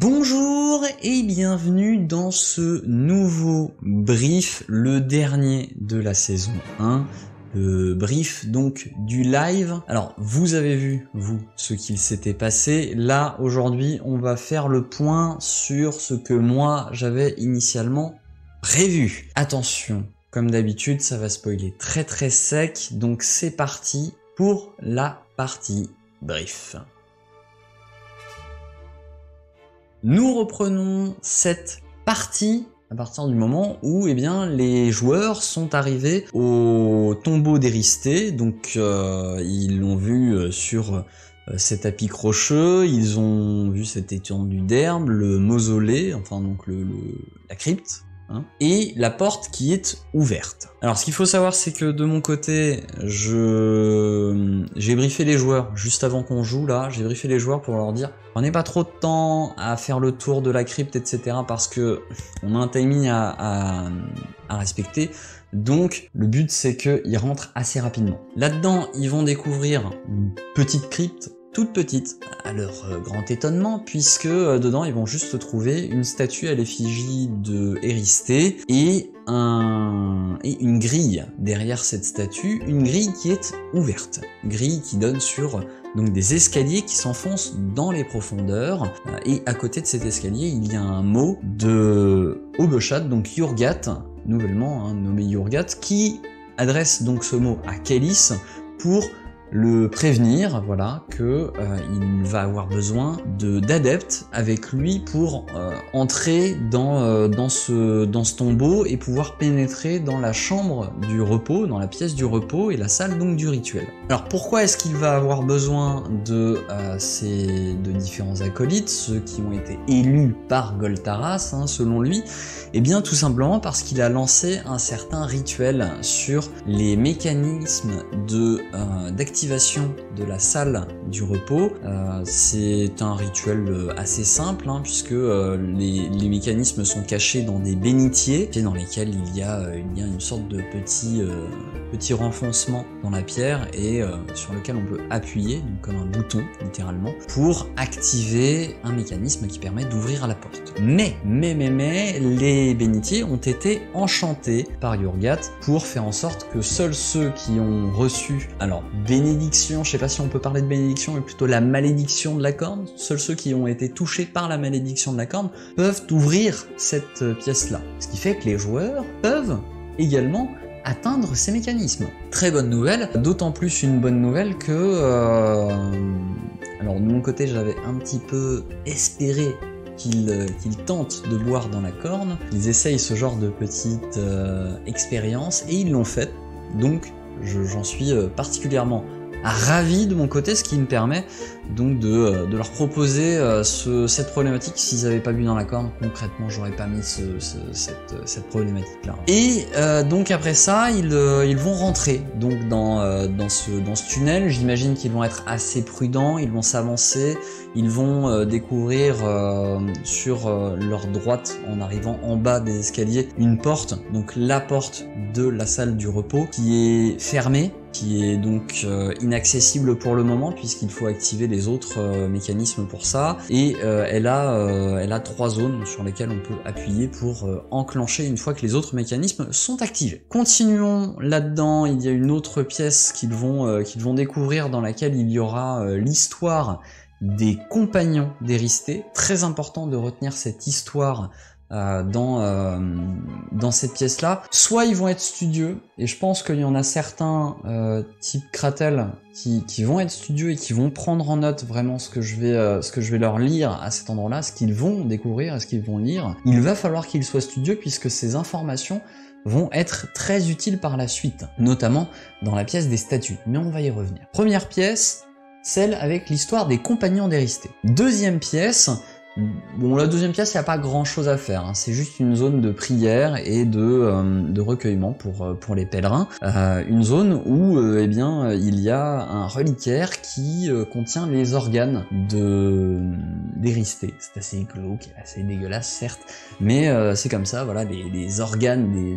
Bonjour et bienvenue dans ce nouveau brief, le dernier de la saison 1, le brief donc du live. Alors vous avez vu, vous, ce qu'il s'était passé. Là, aujourd'hui, on va faire le point sur ce que moi j'avais initialement prévu. Attention, comme d'habitude, ça va spoiler très très sec, donc c'est parti pour la partie brief. Nous reprenons cette partie à partir du moment où les joueurs sont arrivés au tombeau d'Eristée. Donc ils l'ont vu sur cet tapis crocheux, ils ont vu cette étendue d'herbe, le mausolée, enfin donc la crypte, hein, et la porte qui est ouverte. Alors ce qu'il faut savoir, c'est que de mon côté, j'ai briefé les joueurs juste avant qu'on joue là, j'ai briefé les joueurs pour leur dire prenez pas trop de temps à faire le tour de la crypte, etc. parce que on a un timing à respecter. Donc le but, c'est qu'ils rentrent assez rapidement. Là-dedans, ils vont découvrir une petite crypte, toute petite, à leur grand étonnement, puisque dedans ils vont juste trouver une statue à l'effigie de Eristée et une grille derrière cette statue, une grille qui est ouverte, grille qui donne sur donc des escaliers qui s'enfoncent dans les profondeurs, et à côté de cet escalier il y a un mot de Oboshad, donc Yurgat, nouvellement nommé Yurgat, qui adresse donc ce mot à Kélis pour le prévenir, voilà, que il va avoir besoin d'adeptes avec lui pour entrer dans ce tombeau et pouvoir pénétrer dans la chambre du repos, dans la pièce du repos et la salle donc du rituel. Alors pourquoi est-ce qu'il va avoir besoin de différents acolytes, ceux qui ont été élus par Goltaras, hein, selon lui? Eh bien tout simplement parce qu'il a lancé un certain rituel sur les mécanismes d'activation de la salle du repos. C'est un rituel assez simple, hein, puisque les mécanismes sont cachés dans des bénitiers, dans lesquels il y a une sorte de petit renfoncement dans la pierre et sur lequel on peut appuyer, donc comme un bouton littéralement, pour activer un mécanisme qui permet d'ouvrir la porte. Mais les bénitiers ont été enchantés par Yurgat pour faire en sorte que seuls ceux qui ont reçu, alors bénédiction, je sais pas si on peut parler de bénédiction, mais plutôt la malédiction de la corne, seuls ceux qui ont été touchés par la malédiction de la corne peuvent ouvrir cette pièce-là. Ce qui fait que les joueurs peuvent également atteindre ces mécanismes. Très bonne nouvelle, d'autant plus une bonne nouvelle que... Alors de mon côté, j'avais un petit peu espéré qu'ils tentent de boire dans la corne, ils essayent ce genre de petite expérience, et ils l'ont fait, donc... J'en suis particulièrement ravi de mon côté, ce qui me permet donc de leur proposer cette problématique. S'ils n'avaient pas bu dans la corne, concrètement, j'aurais pas mis cette problématique-là. Et donc après ça, ils vont rentrer donc dans ce tunnel. J'imagine qu'ils vont être assez prudents, ils vont s'avancer, ils vont découvrir sur leur droite, en arrivant en bas des escaliers, une porte, donc la porte de la salle du repos, qui est fermée, qui est donc inaccessible pour le moment, puisqu'il faut activer les autres mécanismes pour ça, et elle a trois zones sur lesquelles on peut appuyer pour enclencher une fois que les autres mécanismes sont activés. Continuons là-dedans, il y a une autre pièce qu'ils vont découvrir, dans laquelle il y aura l'histoire des compagnons d'Eristée. Très important de retenir cette histoire dans cette pièce-là. Soit ils vont être studieux, et je pense qu'il y en a certains, type Kratel, qui vont être studieux et qui vont prendre en note vraiment ce que je vais leur lire à cet endroit-là, ce qu'ils vont découvrir et ce qu'ils vont lire. Il va falloir qu'ils soient studieux, puisque ces informations vont être très utiles par la suite, notamment dans la pièce des statues. Mais on va y revenir. Première pièce, celle avec l'histoire des compagnons d'Eristée. Deuxième pièce, bon, la deuxième pièce, il n'y a pas grand chose à faire, hein. C'est juste une zone de prière et de recueillement pour les pèlerins. Une zone où il y a un reliquaire qui contient les organes d'Eristée. C'est assez glauque, assez dégueulasse certes, mais c'est comme ça, voilà, les organes des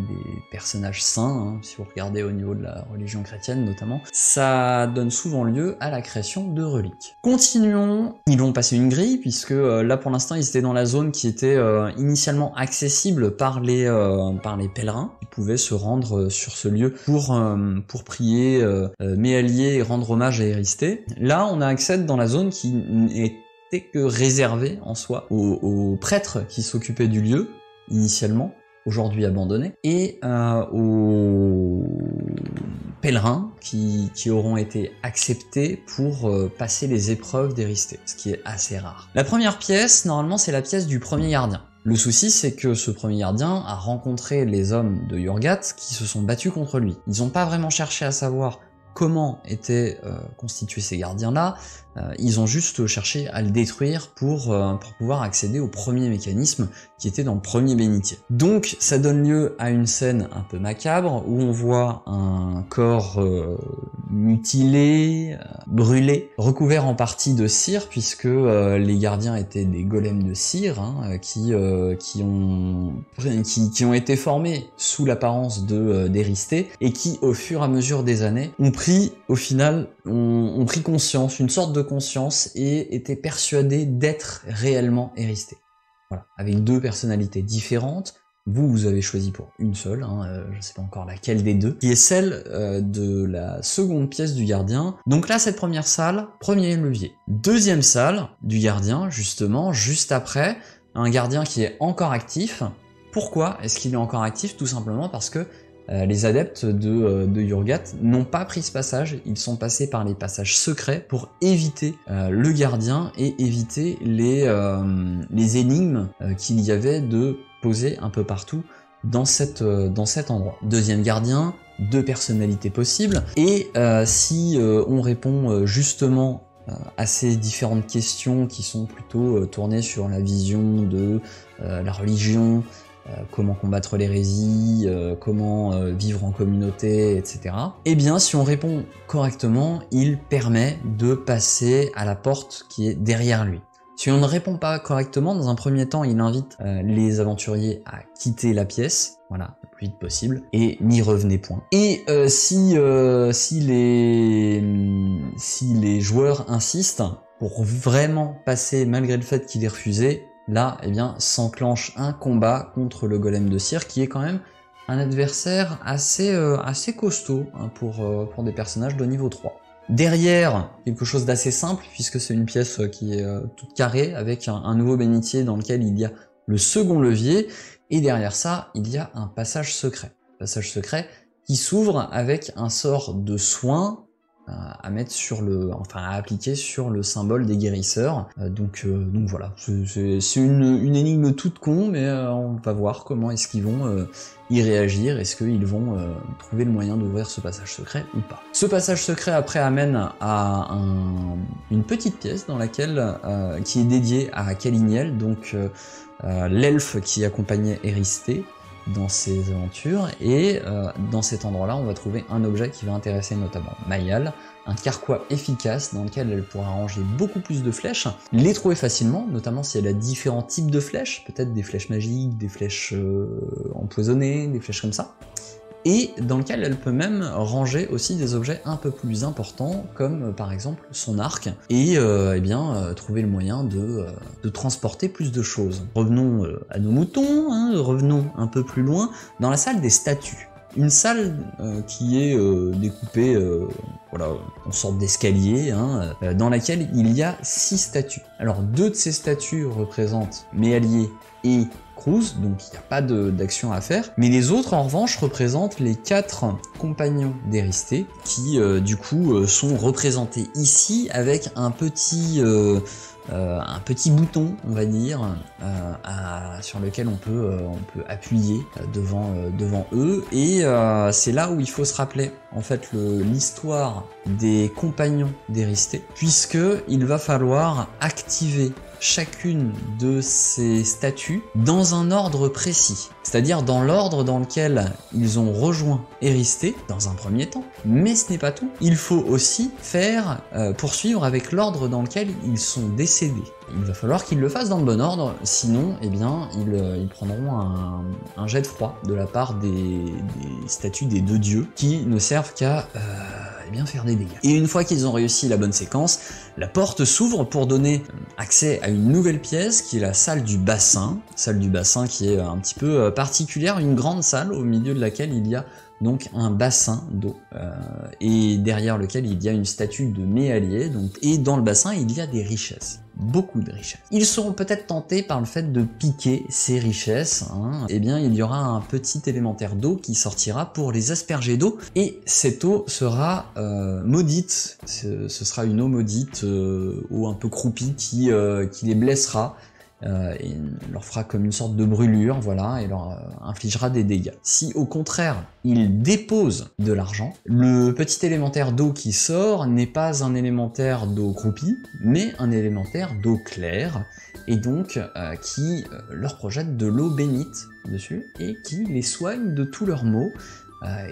personnages saints, hein, si vous regardez au niveau de la religion chrétienne notamment, ça donne souvent lieu à la création de reliques. Continuons, ils vont passer une grille, puisque là pour pour l'instant, ils étaient dans la zone qui était initialement accessible par les pèlerins qui pouvaient se rendre sur ce lieu pour prier Méalier et rendre hommage à Eristée. Là, on accède dans la zone qui n'était que réservée en soi aux prêtres qui s'occupaient du lieu initialement, aujourd'hui abandonné, et aux pèlerins qui auront été acceptés pour passer les épreuves d'Eristée, ce qui est assez rare. La première pièce, normalement, c'est la pièce du premier gardien. Le souci, c'est que ce premier gardien a rencontré les hommes de Yurgat qui se sont battus contre lui. Ils n'ont pas vraiment cherché à savoir comment étaient constitués ces gardiens-là, ils ont juste cherché à le détruire pour pouvoir accéder au premier mécanisme qui était dans le premier bénitier. Donc ça donne lieu à une scène un peu macabre où on voit un corps mutilé, brûlé, recouvert en partie de cire puisque les gardiens étaient des golems de cire hein, qui ont été formés sous l'apparence d'Eristée et qui au fur et à mesure des années ont pris au final ont pris conscience, une sorte de conscience, et étaient persuadés d'être réellement Eristée. Voilà, avec deux personnalités différentes. Vous avez choisi pour une seule, hein, je ne sais pas encore laquelle des deux, qui est celle de la seconde pièce du gardien. Donc là, cette première salle, premier levier. Deuxième salle du gardien, justement, juste après, un gardien qui est encore actif. Pourquoi est-ce qu'il est encore actif? Tout simplement parce que les adeptes de Yurgat n'ont pas pris ce passage, ils sont passés par les passages secrets pour éviter le gardien et éviter les énigmes qu'il y avait de poser un peu partout dans cet endroit. Deuxième gardien, deux personnalités possibles, et si on répond justement à ces différentes questions qui sont plutôt tournées sur la vision de la religion, comment combattre l'hérésie, comment vivre en communauté, etc. Eh bien, si on répond correctement, il permet de passer à la porte qui est derrière lui. Si on ne répond pas correctement, dans un premier temps, il invite les aventuriers à quitter la pièce, voilà, le plus vite possible, et n'y revenez point. Et si les joueurs insistent pour vraiment passer malgré le fait qu'il est refusé, là, eh bien, s'enclenche un combat contre le golem de cire, qui est quand même un adversaire assez costaud hein, pour des personnages de niveau 3. Derrière, quelque chose d'assez simple, puisque c'est une pièce qui est toute carrée, avec un nouveau bénitier dans lequel il y a le second levier, et derrière ça, il y a un passage secret. Passage secret qui s'ouvre avec un sort de soin, à mettre sur le, enfin à appliquer sur le symbole des guérisseurs. Donc voilà, c'est une énigme toute con, mais on va voir comment est-ce qu'ils vont y réagir, est-ce qu'ils vont trouver le moyen d'ouvrir ce passage secret ou pas. Ce passage secret après amène à une petite pièce dans laquelle, qui est dédiée à Kaliniel, donc l'elfe qui accompagnait Eristée dans ses aventures, et dans cet endroit-là, on va trouver un objet qui va intéresser notamment Mayal, un carquois efficace dans lequel elle pourra ranger beaucoup plus de flèches, les trouver facilement, notamment si elle a différents types de flèches, peut-être des flèches magiques, des flèches empoisonnées, des flèches comme ça, et dans lequel elle peut même ranger aussi des objets un peu plus importants, comme par exemple son arc, et trouver le moyen de transporter plus de choses. Revenons à nos moutons, hein, revenons un peu plus loin, dans la salle des statues. Une salle qui est découpée voilà, en sorte d'escalier, hein, dans laquelle il y a 6 statues. Alors deux de ces statues représentent Méalier et Cruz, donc il n'y a pas d'action à faire, mais les autres en revanche représentent les 4 compagnons d'Eristée qui du coup sont représentés ici avec un petit bouton, on va dire, sur lequel on peut appuyer devant eux, et c'est là où il faut se rappeler en fait l'histoire des compagnons d'Eristée, puisque il va falloir activer chacune de ces statues dans un ordre précis, c'est-à-dire dans l'ordre dans lequel ils ont rejoint Eristée dans un premier temps, mais ce n'est pas tout, il faut aussi poursuivre avec l'ordre dans lequel ils sont décédés. Il va falloir qu'ils le fassent dans le bon ordre, sinon eh bien, ils prendront un jet de froid de la part des statues des deux dieux qui ne servent qu'à bien faire des dégâts. Et une fois qu'ils ont réussi la bonne séquence, la porte s'ouvre pour donner accès à une nouvelle pièce qui est la salle du bassin. Salle du bassin qui est un petit peu particulière, une grande salle au milieu de laquelle il y a donc un bassin d'eau et derrière lequel il y a une statue de Méalier, donc, et dans le bassin il y a des richesses, beaucoup de richesses. Ils seront peut-être tentés par le fait de piquer ces richesses, hein. Eh bien il y aura un petit élémentaire d'eau qui sortira pour les asperger d'eau et cette eau sera maudite, ce sera une eau maudite, eau un peu croupie qui les blessera. Et leur fera comme une sorte de brûlure, voilà, et leur infligera des dégâts. Si au contraire, ils déposent de l'argent, le petit élémentaire d'eau qui sort n'est pas un élémentaire d'eau croupie, mais un élémentaire d'eau claire, et donc qui leur projette de l'eau bénite dessus, et qui les soigne de tous leurs maux,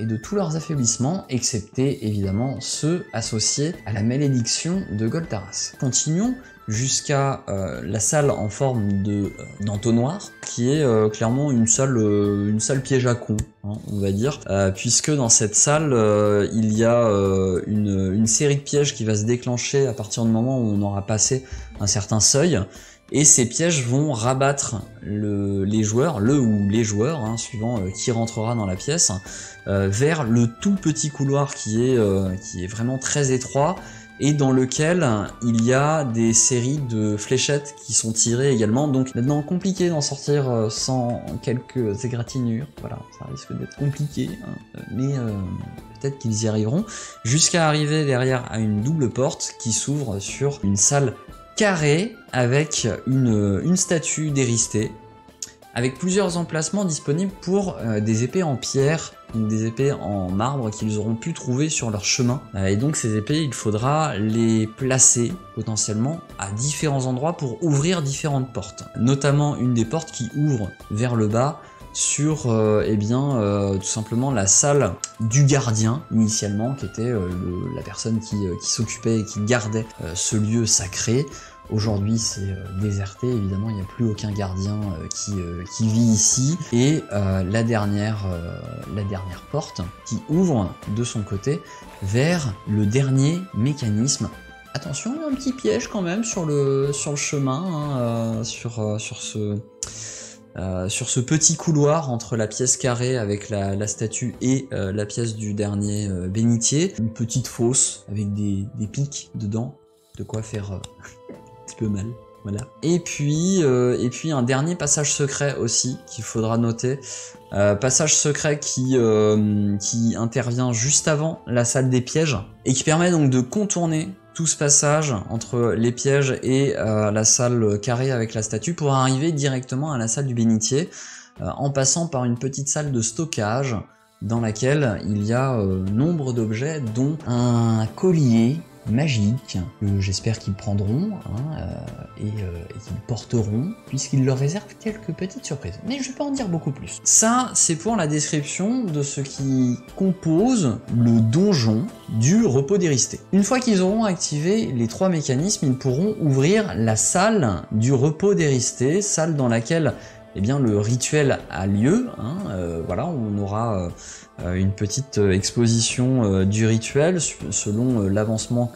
et de tous leurs affaiblissements, excepté évidemment ceux associés à la malédiction de Goltaras. Continuons jusqu'à la salle en forme d'entonnoir, qui est clairement une salle piège à con, hein, on va dire, puisque dans cette salle, il y a une série de pièges qui va se déclencher à partir du moment où on aura passé un certain seuil, et ces pièges vont rabattre les joueurs, hein, suivant qui rentrera dans la pièce, vers le tout petit couloir qui est vraiment très étroit, et dans lequel il y a des séries de fléchettes qui sont tirées également, donc maintenant compliqué d'en sortir sans quelques égratignures, voilà, ça risque d'être compliqué, hein, mais peut-être qu'ils y arriveront, jusqu'à arriver derrière à une double porte qui s'ouvre sur une salle carrée avec une statue d'Eristée, avec plusieurs emplacements disponibles pour des épées en pierre, donc des épées en marbre qu'ils auront pu trouver sur leur chemin. Et donc ces épées, il faudra les placer potentiellement à différents endroits pour ouvrir différentes portes. Notamment une des portes qui ouvre vers le bas sur tout simplement la salle du gardien initialement, qui était la personne qui s'occupait et qui gardait ce lieu sacré. Aujourd'hui, c'est déserté, évidemment, il n'y a plus aucun gardien qui vit ici. Et la dernière porte qui ouvre de son côté vers le dernier mécanisme. Attention, il y a un petit piège quand même sur le chemin, hein, sur ce petit couloir entre la pièce carrée avec la statue et la pièce du dernier bénitier. Une petite fosse avec des pics dedans, de quoi faire... peu mal, voilà. Et puis un dernier passage secret aussi qu'il faudra noter, passage secret qui intervient juste avant la salle des pièges et qui permet donc de contourner tout ce passage entre les pièges et la salle carrée avec la statue pour arriver directement à la salle du bénitier, en passant par une petite salle de stockage dans laquelle il y a nombre d'objets dont un collier magique, que j'espère qu'ils prendront, hein, et qu'ils porteront, puisqu'ils leur réservent quelques petites surprises. Mais je vais pas en dire beaucoup plus. Ça, c'est pour la description de ce qui compose le donjon du repos d'Eristée. Une fois qu'ils auront activé les trois mécanismes, ils pourront ouvrir la salle du repos d'Eristée, salle dans laquelle eh bien, le rituel a lieu, hein, voilà, on aura une petite exposition du rituel selon l'avancement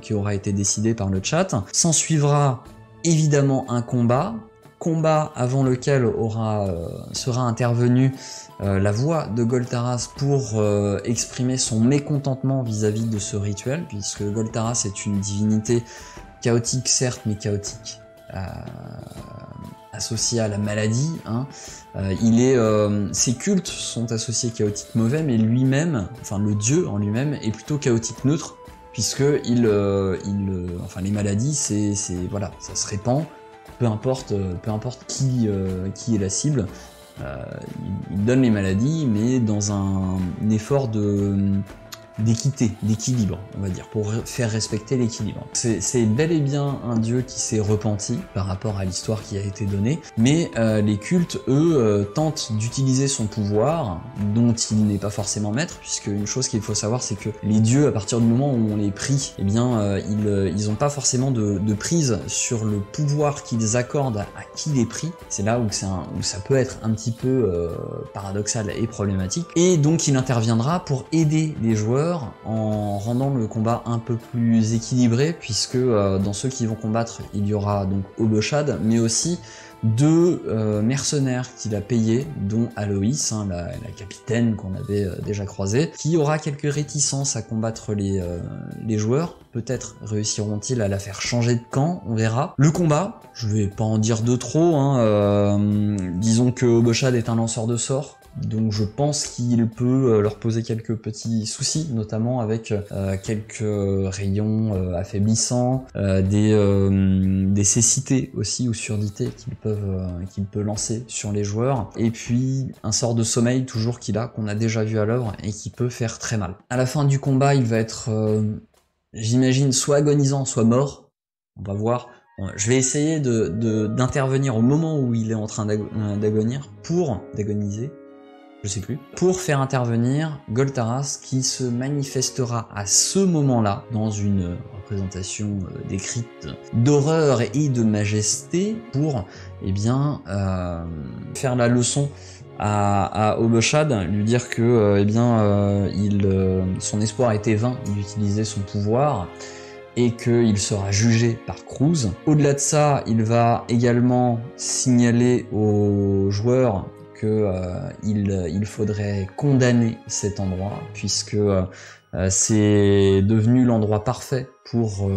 qui aura été décidé par le chat. S'en suivra évidemment un combat avant lequel sera intervenue la voix de Goltaras pour exprimer son mécontentement vis-à-vis de ce rituel, puisque Goltaras est une divinité chaotique certes, mais chaotique. Associé à la maladie, hein. Ses cultes sont associés chaotique mauvais, mais lui-même, enfin le dieu en lui-même, est plutôt chaotique neutre, puisque les maladies, voilà, ça se répand, peu importe qui est la cible. Il donne les maladies, mais dans un effort d'équité, d'équilibre, on va dire, pour faire respecter l'équilibre. C'est bel et bien un dieu qui s'est repenti par rapport à l'histoire qui a été donnée, mais les cultes, eux, tentent d'utiliser son pouvoir, dont il n'est pas forcément maître, puisque une chose qu'il faut savoir, c'est que les dieux, à partir du moment où on les prie, eh bien, ils n'ont pas forcément de prise sur le pouvoir qu'ils accordent à qui les prie. C'est là où ça peut être un petit peu paradoxal et problématique. Et donc, il interviendra pour aider les joueurs joueurs en rendant le combat un peu plus équilibré, puisque dans ceux qui vont combattre, il y aura donc Oboshad, mais aussi deux mercenaires qu'il a payés, dont Aloïs, hein, la capitaine qu'on avait déjà croisée, qui aura quelques réticences à combattre les joueurs. Peut-être réussiront-ils à la faire changer de camp, on verra. Le combat, je vais pas en dire de trop, hein, disons que Oboshad est un lanceur de sorts, donc je pense qu'il peut leur poser quelques petits soucis, notamment avec quelques rayons affaiblissants, des cécités aussi ou surdités qu'il peut lancer sur les joueurs, et puis un sort de sommeil toujours qu'on a déjà vu à l'œuvre et qui peut faire très mal. À la fin du combat, il va être, j'imagine, soit agonisant, soit mort, on va voir. Je vais essayer d'intervenir au moment où il est en train d'agoniser, je sais plus, pour faire intervenir Goltaras, qui se manifestera à ce moment-là dans une représentation décrite d'horreur et de majesté pour, eh bien, faire la leçon à Oboshad, lui dire que, eh bien, son espoir était vain, il utilisait son pouvoir, et qu'il sera jugé par Cruz. Au-delà de ça, il va également signaler aux joueurs que il faudrait condamner cet endroit, puisque c'est devenu l'endroit parfait pour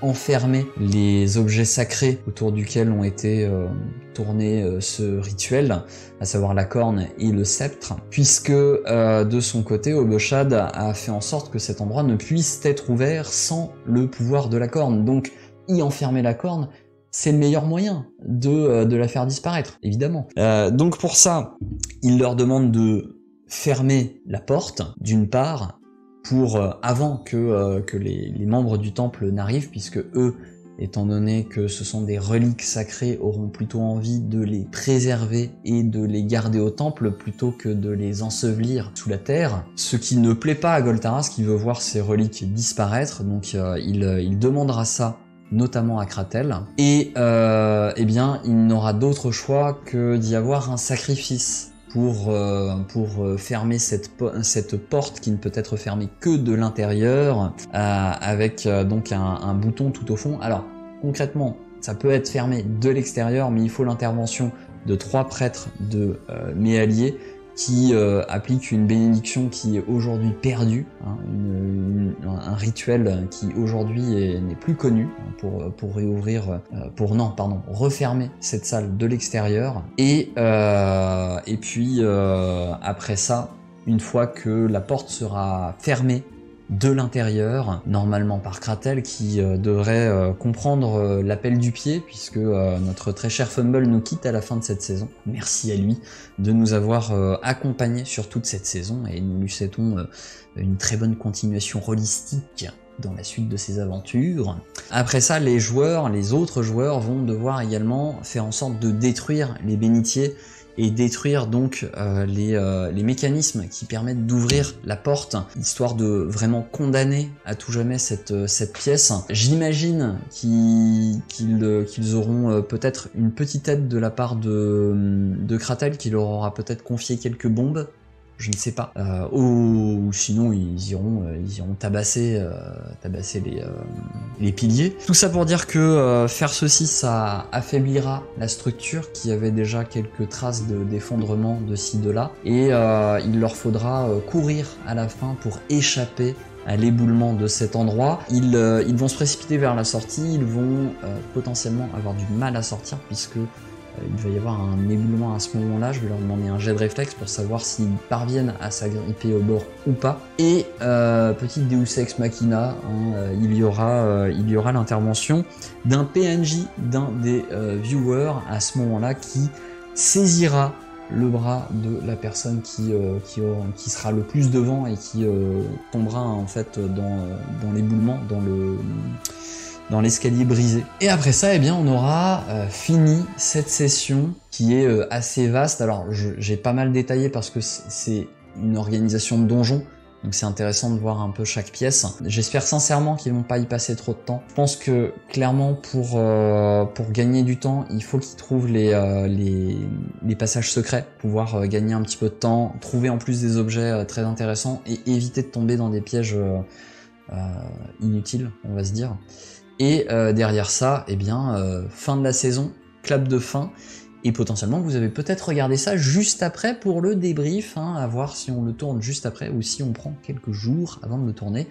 enfermer les objets sacrés autour duquel ont été tournés ce rituel, à savoir la corne et le sceptre, puisque de son côté, Oboshad a fait en sorte que cet endroit ne puisse être ouvert sans le pouvoir de la corne. Donc, y enfermer la corne, c'est le meilleur moyen de la faire disparaître, évidemment. Donc pour ça, il leur demande de fermer la porte, d'une part, pour avant que les membres du temple n'arrivent, puisque eux, étant donné que ce sont des reliques sacrées, auront plutôt envie de les préserver et de les garder au temple plutôt que de les ensevelir sous la terre. Ce qui ne plaît pas à Goltaras, qui veut voir ses reliques disparaître, donc il demandera ça notamment à Kratel, et eh bien, il n'aura d'autre choix que d'y avoir un sacrifice pour fermer cette porte qui ne peut être fermée que de l'intérieur, avec donc un bouton tout au fond. Alors concrètement, ça peut être fermé de l'extérieur, mais il faut l'intervention de 3 prêtres de Mayal qui applique une bénédiction qui est aujourd'hui perdue, hein, un rituel qui aujourd'hui n'est plus connu, hein, refermer cette salle de l'extérieur. Et puis après ça, une fois que la porte sera fermée de l'intérieur, normalement par Kratel, qui devrait comprendre l'appel du pied, puisque notre très cher Fumble nous quitte à la fin de cette saison. Merci à lui de nous avoir accompagnés sur toute cette saison, et nous lui souhaitons une très bonne continuation holistique dans la suite de ses aventures. Après ça, les autres joueurs vont devoir également faire en sorte de détruire les bénitiers et détruire donc les mécanismes qui permettent d'ouvrir la porte, histoire de vraiment condamner à tout jamais cette pièce. J'imagine qu'ils auront peut-être une petite aide de la part de Kratel, qui leur aura peut-être confié quelques bombes, je ne sais pas, ou sinon ils iront tabasser les piliers. Tout ça pour dire que faire ceci, ça affaiblira la structure qui avait déjà quelques traces d'effondrement de ci, de là, et il leur faudra courir à la fin pour échapper à l'éboulement de cet endroit. Ils vont se précipiter vers la sortie, ils vont potentiellement avoir du mal à sortir, puisque il va y avoir un éboulement à ce moment-là. Je vais leur demander un jet de réflexe pour savoir s'ils parviennent à s'agripper au bord ou pas. Et petite Deus Ex Machina, hein, il y aura l'intervention d'un PNJ, d'un des viewers à ce moment-là, qui saisira le bras de la personne qui sera le plus devant et qui tombera en fait dans l'éboulement, dans l'escalier brisé. Et après ça, eh bien, on aura fini cette session qui est assez vaste. Alors, j'ai pas mal détaillé parce que c'est une organisation de donjons, Donc c'est intéressant de voir un peu chaque pièce. J'espère sincèrement qu'ils vont pas y passer trop de temps. Je pense que clairement pour gagner du temps, il faut qu'ils trouvent les passages secrets, pouvoir gagner un petit peu de temps, trouver en plus des objets très intéressants et éviter de tomber dans des pièges inutiles, on va se dire. Et derrière ça, eh bien, fin de la saison, clap de fin. Et potentiellement, vous avez peut-être regardé ça juste après pour le débrief, hein, à voir si on le tourne juste après ou si on prend quelques jours avant de le tourner.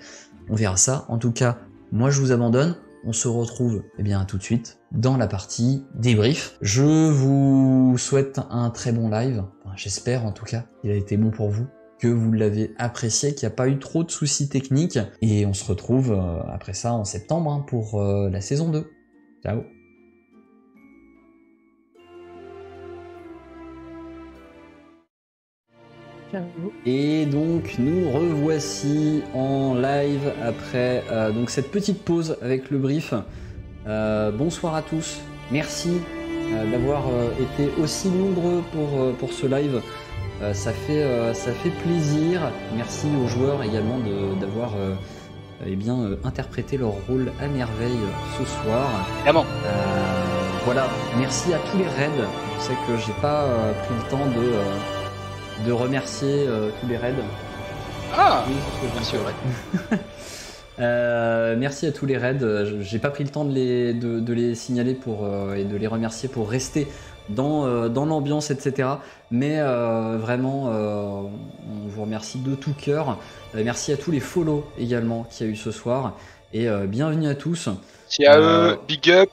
On verra ça. En tout cas, moi, je vous abandonne. On se retrouve eh bien, tout de suite dans la partie débrief. Je vous souhaite un très bon live. Enfin, j'espère, en tout cas, il a été bon pour vous, que vous l'avez apprécié, qu'il n'y a pas eu trop de soucis techniques. Et on se retrouve après ça en septembre hein, pour la saison 2. Ciao. Et donc nous revoici en live après donc cette petite pause avec le brief. Bonsoir à tous, merci d'avoir été aussi nombreux pour ce live. Ça fait plaisir. Merci aux joueurs également d'avoir interprété leur rôle à merveille ce soir. Vraiment. Voilà, merci à tous les raids. Je sais que j'ai pas pris le temps de remercier tous les raids. Ah oui, bien sûr. Merci à tous les raids. J'ai pas pris le temps de les signaler et de les remercier pour rester dans l'ambiance, etc. Mais vraiment, on vous remercie de tout cœur. Merci à tous les follow également qu'il y a eu ce soir. Et bienvenue à tous. Ciao, big up.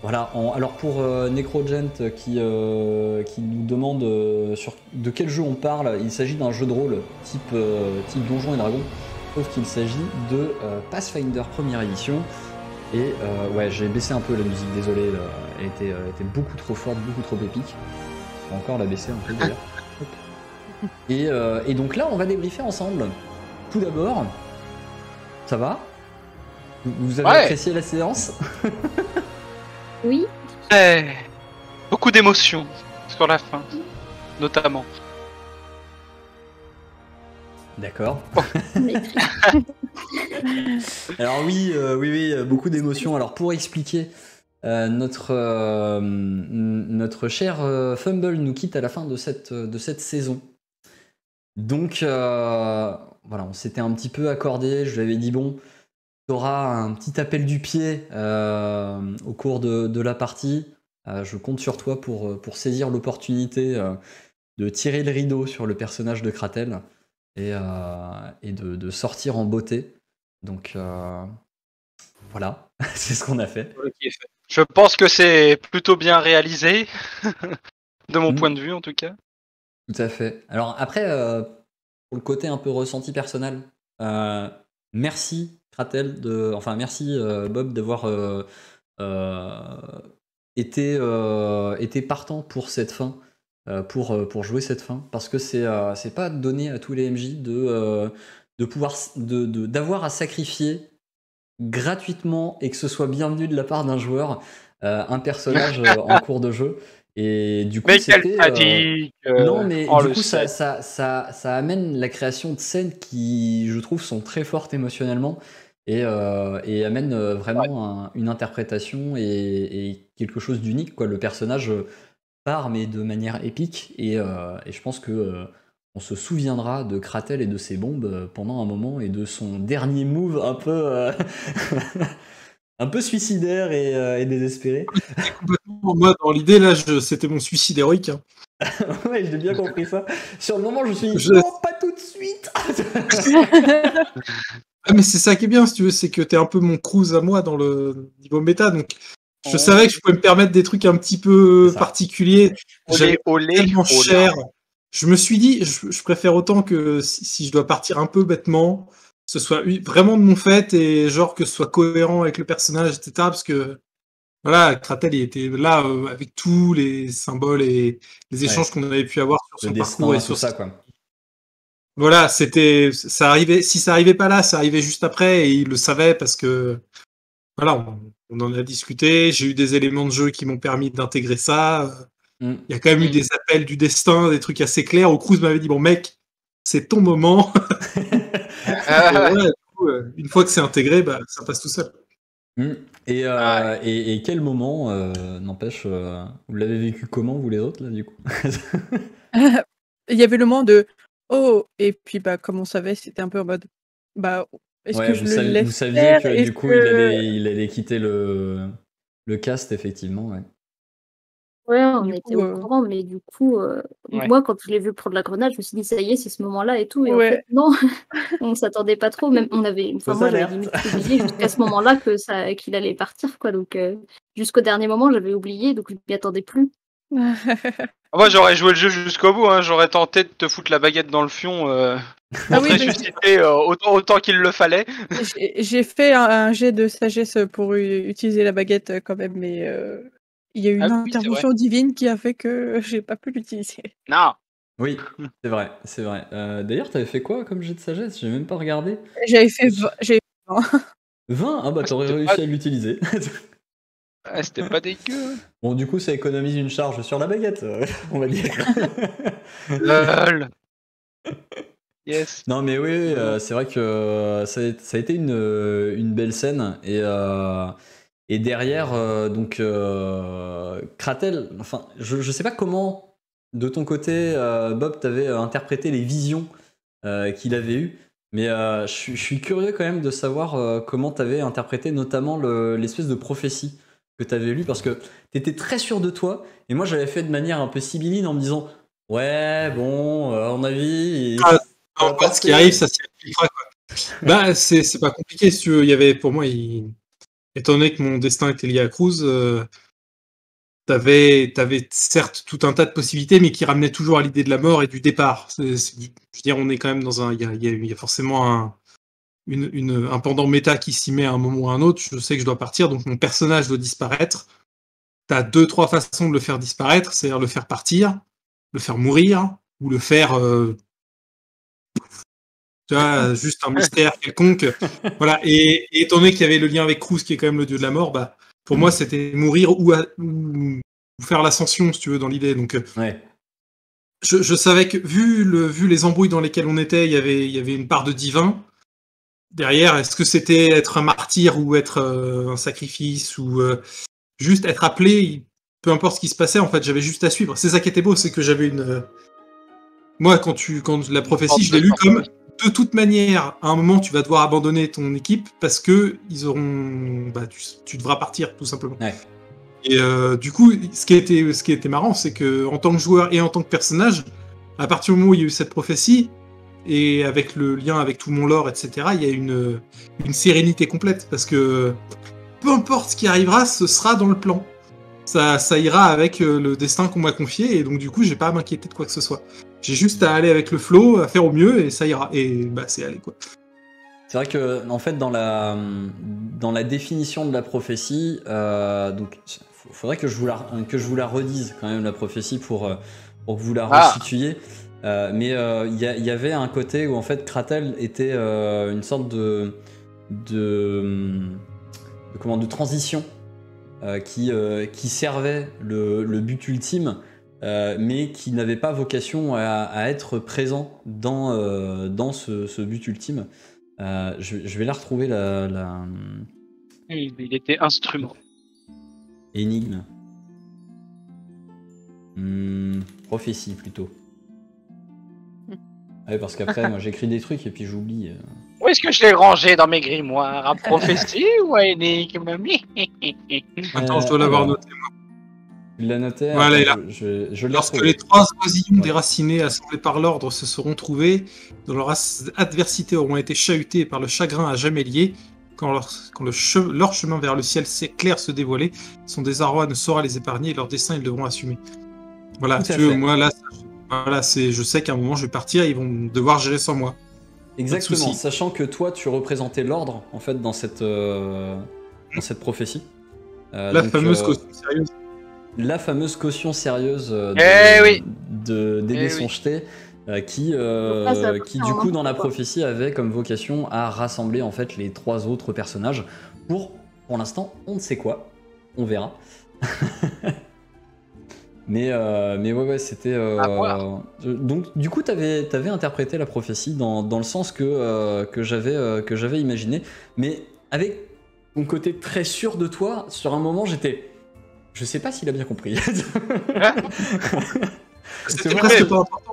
Voilà, alors pour Necrogent qui nous demande de quel jeu on parle, il s'agit d'un jeu de rôle type Donjons et Dragons, sauf qu'il s'agit de Pathfinder première édition. Et ouais, j'ai baissé un peu la musique, désolé, là, elle était beaucoup trop forte, beaucoup trop épique. On va encore la baisser un peu d'ailleurs. Et donc là, on va débriefer ensemble. Tout d'abord, ça va? Vous avez apprécié la séance? Oui. Beaucoup d'émotions sur la fin, notamment. D'accord. Oh. Alors oui, beaucoup d'émotions. Alors pour expliquer, notre cher Fumble nous quitte à la fin de cette saison. Donc voilà, on s'était un petit peu accordé. Je lui avais dit bon, t'auras un petit appel du pied au cours de la partie. Je compte sur toi pour saisir l'opportunité de tirer le rideau sur le personnage de Kratel et de sortir en beauté. Donc voilà, c'est ce qu'on a fait. Je pense que c'est plutôt bien réalisé, de mon point de vue en tout cas. Tout à fait. Alors après, pour le côté un peu ressenti personnel, merci. Merci Bob d'avoir été partant pour cette fin, pour jouer cette fin, parce que c'est pas donné à tous les MJ d'avoir à sacrifier gratuitement et que ce soit bienvenu de la part d'un joueur un personnage en cours de jeu. Et du coup, ça amène la création de scènes qui, je trouve, sont très fortes émotionnellement et amène vraiment une interprétation et quelque chose d'unique, quoi. Le personnage part, mais de manière épique. Et je pense que on se souviendra de Kratel et de ses bombes pendant un moment et de son dernier move un peu, un peu suicidaire et désespéré. Moi, dans l'idée, là, c'était mon suicide héroïque. Hein. Ouais, j'ai bien compris ça. Sur le moment, je me suis dit, non, pas tout de suite. Ah, mais c'est ça qui est bien, si tu veux, c'est que t'es un peu mon Cruz à moi dans le niveau méta. Donc, je savais que je pouvais me permettre des trucs un petit peu particuliers. J'avais tellement cher. Je me suis dit, je préfère autant que si je dois partir un peu bêtement, ce soit vraiment de mon fait et genre que ce soit cohérent avec le personnage, etc. Parce que. Voilà, Kratel il était là avec tous les symboles et les échanges qu'on avait pu avoir sur son parcours et sur ça quoi. Voilà, c'était ça arrivait. Si ça arrivait pas là, ça arrivait juste après et il le savait parce que voilà, on en a discuté. J'ai eu des éléments de jeu qui m'ont permis d'intégrer ça. Il y a quand même eu des appels du destin, des trucs assez clairs. Où Cruz m'avait dit bon mec, c'est ton moment. ouais, du coup, une fois que c'est intégré, bah, ça passe tout seul. Mmh. Et quel moment, n'empêche, vous l'avez vécu comment, vous les autres, là, du coup? Il y avait le moment de oh, et puis bah, comme on savait, c'était un peu en mode bah, est-ce que je le laisse? Vous saviez que du coup, il allait quitter le cast, effectivement, ouais. Ouais, on était au courant, mais du coup, moi, quand je l'ai vu prendre la grenade, je me suis dit, ça y est, c'est ce moment-là et tout. Et en fait, non, on s'attendait pas trop. Même, on avait, enfin, moi, j'avais limite oublié jusqu'à ce moment-là qu'il allait partir, quoi. Donc, jusqu'au dernier moment, j'avais oublié, donc je m'y attendais plus. Moi, j'aurais joué le jeu jusqu'au bout, hein. J'aurais tenté de te foutre la baguette dans le fion, autant qu'il le fallait. J'ai fait un jet de sagesse pour utiliser la baguette quand même, mais... Il y a eu une intervention divine qui a fait que j'ai pas pu l'utiliser. Non. Oui, c'est vrai, c'est vrai. D'ailleurs, t'avais fait quoi comme jet de sagesse? J'ai même pas regardé. J'avais fait 20. 20? Ah bah t'aurais réussi à l'utiliser. Ah, c'était pas dégueu. Bon, du coup, ça économise une charge sur la baguette, on va dire. Lol. Yes. Non mais oui, c'est vrai que ça a été une belle scène et... Et derrière, donc, Kratel, enfin, je sais pas comment, de ton côté, Bob, t'avais interprété les visions qu'il avait eues, mais je suis curieux quand même de savoir comment t'avais interprété notamment l'espèce de prophétie que t'avais lue, parce que t'étais très sûr de toi, et moi j'avais fait de manière un peu sibylline en me disant, ouais, bon, à mon avis... ce qui arrive, ça s'y appliquera, quoi. Bah, c'est pas compliqué, si tu veux, il y avait, pour moi, étant donné que mon destin était lié à Cruz, t'avais certes tout un tas de possibilités, mais qui ramenaient toujours à l'idée de la mort et du départ. Je veux dire, on est quand même dans un... Il y a forcément un pendant méta qui s'y met à un moment ou à un autre. Je sais que je dois partir, donc mon personnage doit disparaître. T'as 2-3 façons de le faire disparaître, c'est-à-dire le faire partir, le faire mourir, ou le faire... Tu vois, juste un mystère quelconque. Voilà. Et étant donné qu'il y avait le lien avec Cruz, qui est quand même le dieu de la mort, bah, pour moi, c'était mourir ou faire l'ascension, si tu veux, dans l'idée. Donc, je savais que, vu les embrouilles dans lesquelles on était, il y avait une part de divin. Derrière, est-ce que c'était être un martyr ou être un sacrifice ou juste être appelé, peu importe ce qui se passait, en fait, j'avais juste à suivre. C'est ça qui était beau, c'est que j'avais une... Moi, quand la prophétie, je l'ai lue comme... De toute manière, à un moment, tu vas devoir abandonner ton équipe parce que ils auront, bah, tu devras partir tout simplement. Ouais. Et du coup, ce qui était marrant, c'est que en tant que joueur et en tant que personnage, à partir du moment où il y a eu cette prophétie et avec le lien avec tout mon lore, etc., il y a une sérénité complète parce que peu importe ce qui arrivera, ce sera dans le plan. Ça ira avec le destin qu'on m'a confié et donc du coup, j'ai pas à m'inquiéter de quoi que ce soit. J'ai juste à aller avec le flow, à faire au mieux, et ça ira. Et bah, c'est aller, quoi. C'est vrai que, en fait, dans la définition de la prophétie, donc, faudrait que je vous la redise, quand même, la prophétie, pour que vous la restituiez. Mais il y avait un côté où, en fait, Kratel était une sorte de transition qui servait le but ultime. Mais qui n'avait pas vocation à être présent dans ce but ultime. Je vais la retrouver, la... Il était instrument. Énigme. Prophétie, plutôt. Ouais, parce qu'après, moi, j'écris des trucs et puis j'oublie. Où est-ce que je l'ai rangé dans mes grimoires? À prophétie ou à énigme? Attends, je dois l'avoir noté, moi. Il l'a noté. Voilà, je lorsque trouvé. Les trois oisillons déracinés assemblés par l'ordre se seront trouvés, dont leur adversité auront été chahutées par le chagrin à jamais lié, quand leur chemin vers le ciel clair se dévoiler, son désarroi ne saura les épargner et leur destin ils devront assumer. Voilà, moi là, je sais qu'à un moment je vais partir et ils vont devoir gérer sans moi. Exactement, sachant que toi tu représentais l'ordre en fait dans cette prophétie. La fameuse caution sérieuse. La fameuse caution sérieuse des Dés sont Jetés, qui du coup dans la prophétie avait comme vocation à rassembler en fait les trois autres personnages pour l'instant on ne sait quoi, on verra. Mais ouais, c'était... donc, du coup, t'avais interprété la prophétie dans le sens que j'avais imaginé, mais avec mon côté très sûr de toi, sur un moment, j'étais... Je sais pas s'il a bien compris. C'est presque pas important.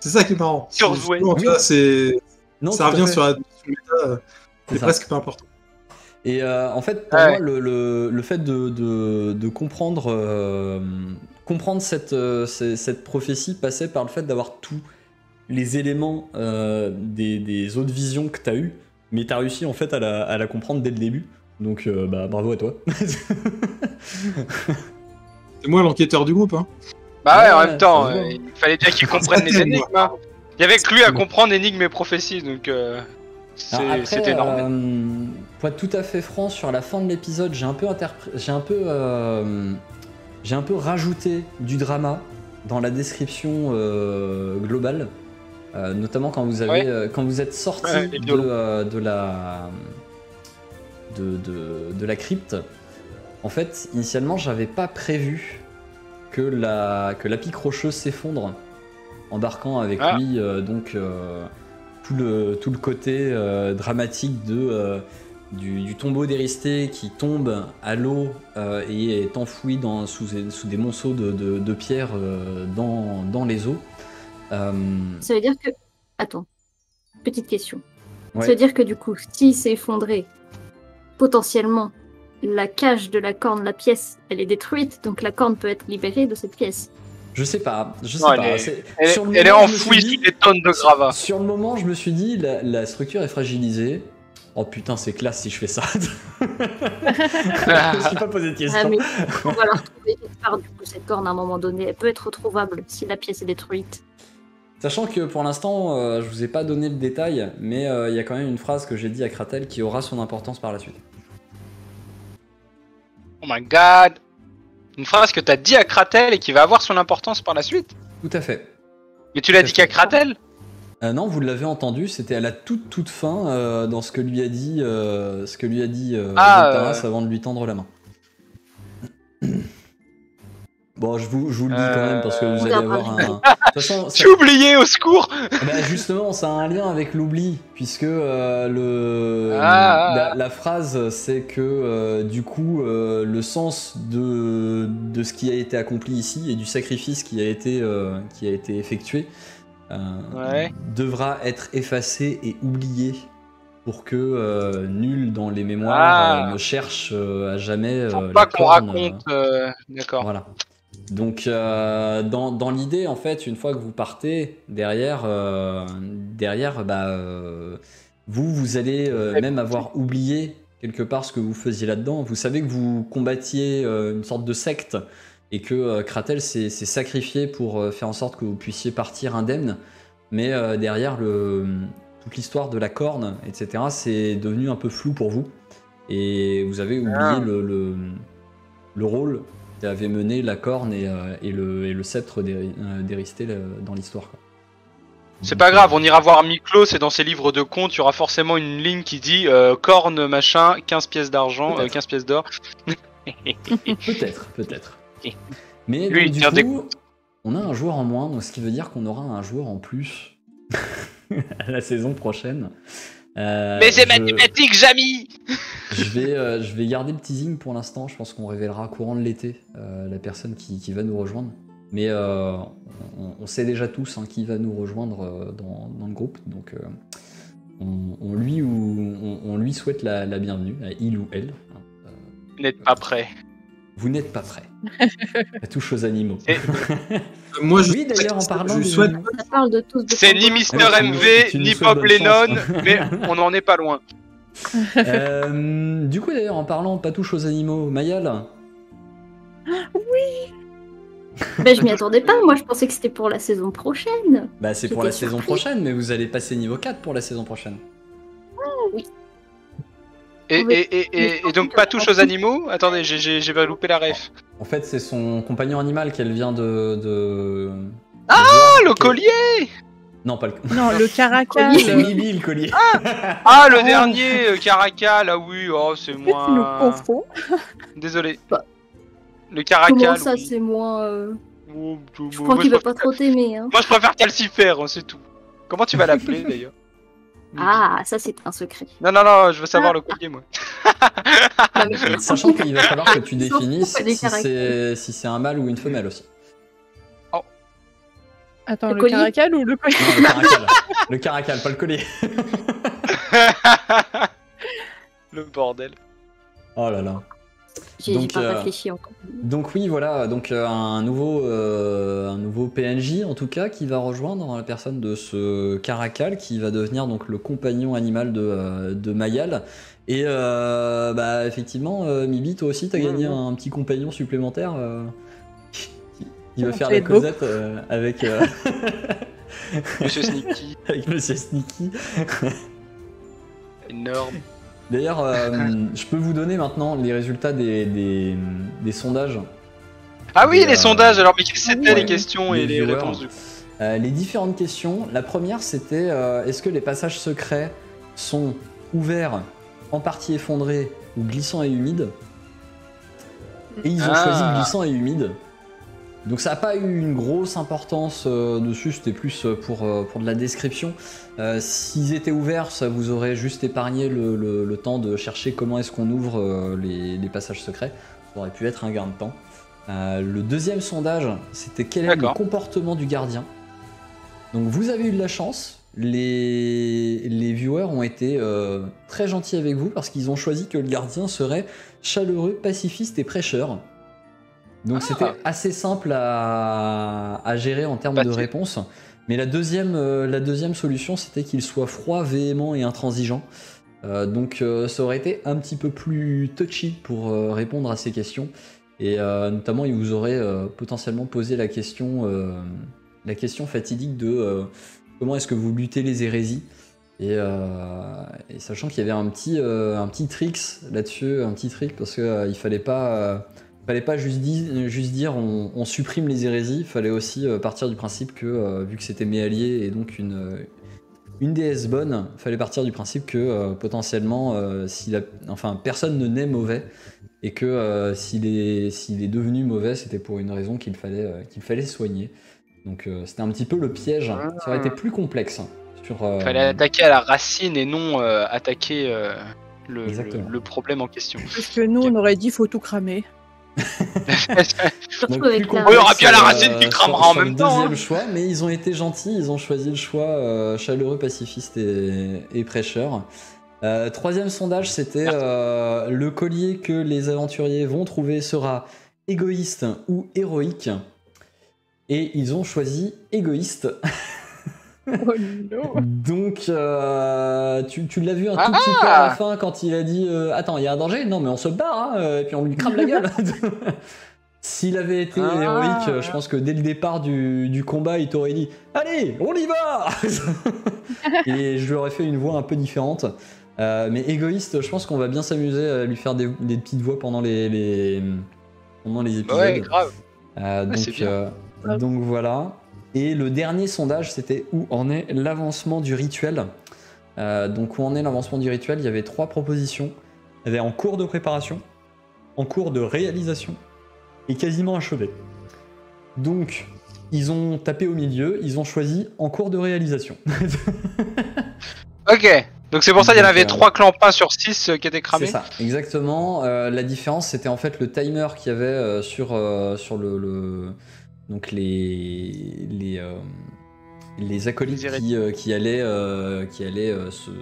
C'est ça qui est marrant. Surjoué. Non, ça revient sur la méta, c'est presque pas important. Et en fait, pour moi, le fait de comprendre, cette prophétie passait par le fait d'avoir tous les éléments des autres visions que t'as eues, mais t'as réussi en fait à la comprendre dès le début. Donc bah, bravo à toi. C'est moi l'enquêteur du groupe, hein. Bah ouais, en même temps, il fallait bien qu'il comprenne les énigmes. Hein. Il y avait que lui à comprendre énigmes et prophéties, donc c'était énorme. Pour être tout à fait franc, sur la fin de l'épisode, j'ai un peu rajouté du drama dans la description globale, notamment quand vous avez, quand vous êtes sorti de la crypte. En fait, initialement, j'avais pas prévu que la pique rocheuse s'effondre, embarquant avec lui tout le côté dramatique du tombeau d'Eristée qui tombe à l'eau et est enfoui sous des monceaux de pierres dans les eaux. Ça veut dire que... Attends, petite question. Ouais. Ça veut dire que du coup, s'il s'est effondré, potentiellement, la cage de la corne, la pièce, elle est détruite, donc la corne peut être libérée de cette pièce. Je sais pas. Elle est enfouie sous des tonnes de gravats. Sur le moment, je me suis dit, la structure est fragilisée. Oh putain, c'est classe si je fais ça. Je ne suis pas posé de question. Ah, mais on va la retrouver quelque part, du coup, cette corne, à un moment donné. Elle peut être retrouvable si la pièce est détruite. Sachant que pour l'instant, je vous ai pas donné le détail, mais il y a quand même une phrase que j'ai dit à Kratel qui aura son importance par la suite. Oh my god! Une phrase que t'as dit à Kratel et qui va avoir son importance par la suite? Tout à fait. Mais tu l'as dit qu'à Kratel? Non, vous l'avez entendu, c'était à la toute fin dans ce que lui a dit Goltaras avant de lui tendre la main. Bon, je vous le dis quand même parce que vous allez avoir un... J'ai oublié, au secours. Bah justement, ça a un lien avec l'oubli, puisque la phrase, c'est que du coup, le sens de ce qui a été accompli ici et du sacrifice qui a été effectué devra être effacé et oublié pour que nul dans les mémoires ne cherche à jamais... Faut pas qu'on raconte... D'accord. Voilà. Donc dans l'idée, en fait, une fois que vous partez derrière, vous allez même avoir oublié quelque part ce que vous faisiez là-dedans. Vous savez que vous combattiez une sorte de secte et que Kratel s'est sacrifié pour faire en sorte que vous puissiez partir indemne, mais derrière toute l'histoire de la corne, etc., c'est devenu un peu flou pour vous et vous avez oublié le rôle qui avait mené la corne et le sceptre d'Eristée dans l'histoire. C'est pas grave, on ira voir Miklos et dans ses livres de comptes, il y aura forcément une ligne qui dit corne machin, 15 pièces d'argent, 15 pièces d'or. peut-être. Mais lui, donc, du coup, on a un joueur en moins, donc ce qui veut dire qu'on aura un joueur en plus à la saison prochaine. Mais c'est mathématique, Jamy. Je vais garder le teasing pour l'instant, je pense qu'on révélera courant de l'été la personne qui va nous rejoindre. Mais on sait déjà tous, hein, qui va nous rejoindre dans le groupe, donc on lui souhaite la bienvenue, à il ou elle. Vous n'êtes pas prêt. Vous n'êtes pas prêt. Ça touche aux animaux. Moi, oui, d'ailleurs, en parlant c'est ni Mister MV, ni Bob Lennon, mais on n'en est pas loin. Du coup, d'ailleurs, en parlant pas touche aux animaux, Mayal. Oui. Mais je m'y attendais pas, moi je pensais que c'était pour la saison prochaine. Bah, c'est pour la saison prochaine, mais vous allez passer niveau 4 pour la saison prochaine. Oh, oui. Et donc pas touche aux animaux? Attendez, j'ai pas loupé la ref. En fait, c'est son compagnon animal qu'elle vient de... Ah, le collier! Non, pas le... Non, le caracal. C'est Mibi, le collier. Ah, le dernier caracal, ah oui, oh, c'est moi... Tu nous confonds. Désolé. Bah, Le caracal. Comment ça, oui. C'est moins... Je crois qu'il va pas trop t'aimer. Hein. Moi, je préfère Calcifer, c'est tout. Comment tu vas l'appeler, d'ailleurs? Ah, ça, c'est un secret. Non, non, non, je veux savoir le collier, moi. Sachant qu'il va falloir que tu définisses si c'est un mâle ou une femelle aussi. Oh. Attends, le caracal ou le collier? Non, le caracal. Le caracal, pas le collier. Le bordel. Oh là là. J'ai pas réfléchi encore. Donc oui, voilà, donc un nouveau PNJ en tout cas qui va rejoindre la personne de ce caracal qui va devenir donc le compagnon animal de Mayal. Et bah effectivement, Mibi, toi aussi t'as gagné un petit compagnon supplémentaire qui va faire la causette avec Monsieur Sneaky. Avec Monsieur Sneaky. Énorme. D'ailleurs, je peux vous donner maintenant les résultats des sondages. Ah oui, les sondages. Alors, mais quelles étaient les questions et les réponses du coup? Les différentes questions. La première, c'était est-ce que les passages secrets sont ouverts, en partie effondrés ou glissants et humides? Et ils ont choisi glissants et humides. Donc ça n'a pas eu une grosse importance dessus, c'était plus pour de la description. S'ils étaient ouverts, ça vous aurait juste épargné le temps de chercher comment est-ce qu'on ouvre les passages secrets. Ça aurait pu être un gain de temps. Le deuxième sondage, c'était quel est le comportement du gardien. Donc vous avez eu de la chance, les viewers ont été très gentils avec vous parce qu'ils ont choisi que le gardien serait chaleureux, pacifiste et prêcheur. Donc c'était assez simple à gérer en termes de réponse. Mais la deuxième solution, c'était qu'il soit froid, véhément et intransigeant. Donc ça aurait été un petit peu plus touchy pour répondre à ces questions. Et notamment, il vous aurait potentiellement posé la question fatidique de comment est-ce que vous luttez les hérésies. Et sachant qu'il y avait un petit trick là-dessus, parce qu'il fallait pas... fallait pas juste dire on supprime les hérésies, fallait aussi partir du principe que, vu que c'était mes alliés et donc une déesse bonne, fallait partir du principe que potentiellement, personne ne naît mauvais et que s'il est devenu mauvais, c'était pour une raison qu'il fallait soigner. Donc c'était un petit peu le piège, ça aurait été plus complexe. Il fallait attaquer à la racine et non attaquer le problème en question. Parce que nous, on aurait dit faut tout cramer. Donc, on aura bien la racine qui cramera en même temps. Deuxième choix, mais ils ont été gentils, ils ont choisi le choix chaleureux, pacifiste et prêcheur. Troisième sondage, c'était le collier que les aventuriers vont trouver sera égoïste ou héroïque. Et ils ont choisi égoïste. Oh no. Donc, tu l'as vu un tout petit peu à la fin quand il a dit attends, il y a un danger? Non, mais on se barre, hein, et puis on lui crame la gueule. S'il avait été héroïque, je pense que dès le départ du combat, il t'aurait dit allez, on y va. Et je lui aurais fait une voix un peu différente. Mais égoïste, je pense qu'on va bien s'amuser à lui faire des petites voix pendant les épisodes. Ouais, grave. Donc voilà. Et le dernier sondage, c'était où en est l'avancement du rituel. Donc où en est l'avancement du rituel, il y avait trois propositions. Il y avait en cours de préparation, en cours de réalisation et quasiment achevé. Donc ils ont tapé au milieu, ils ont choisi en cours de réalisation. Ok, donc c'est pour ça qu'il y en avait 3 clampins sur 6 qui étaient cramés. C'est ça, exactement. La différence, c'était en fait le timer qu'il y avait sur le... Donc les acolytes qui allaient se